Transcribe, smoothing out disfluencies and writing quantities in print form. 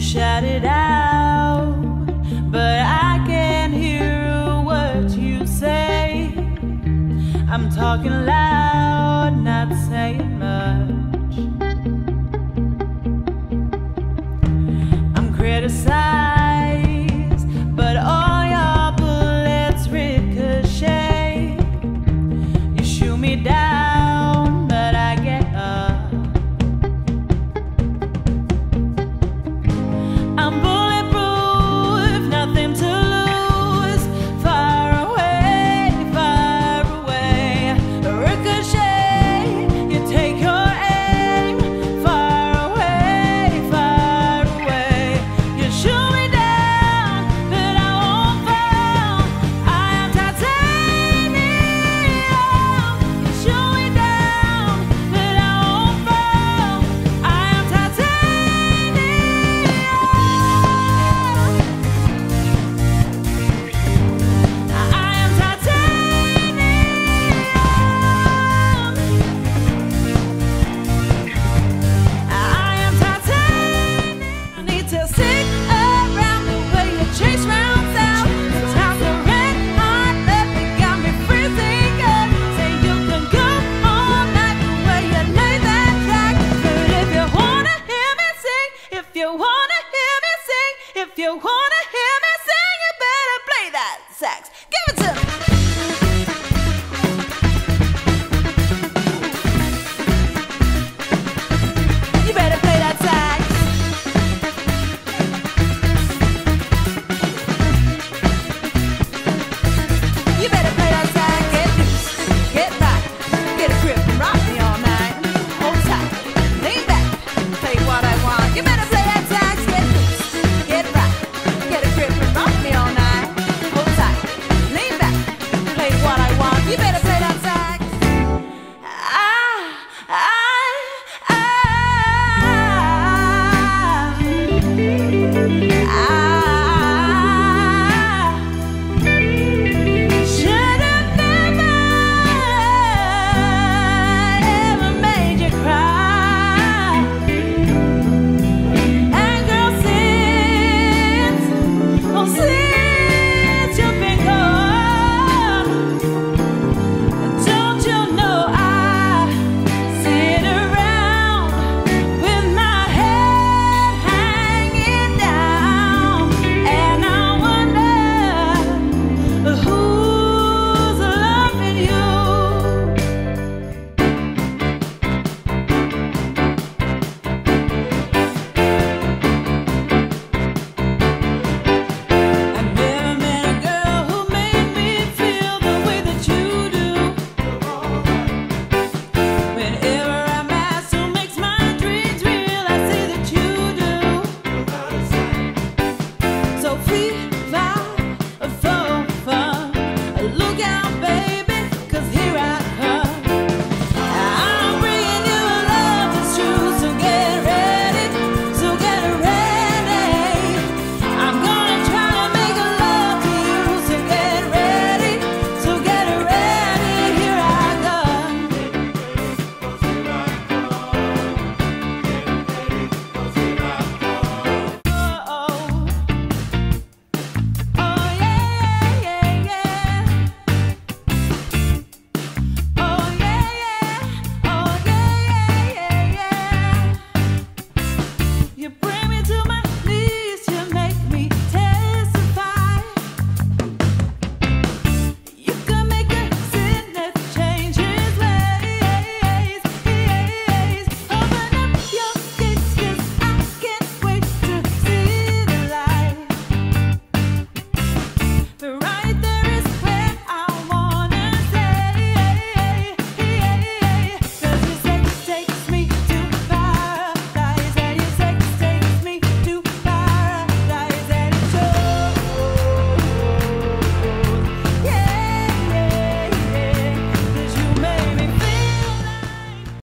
you shout it out, but I can't hear a word you say. I'm talking loud.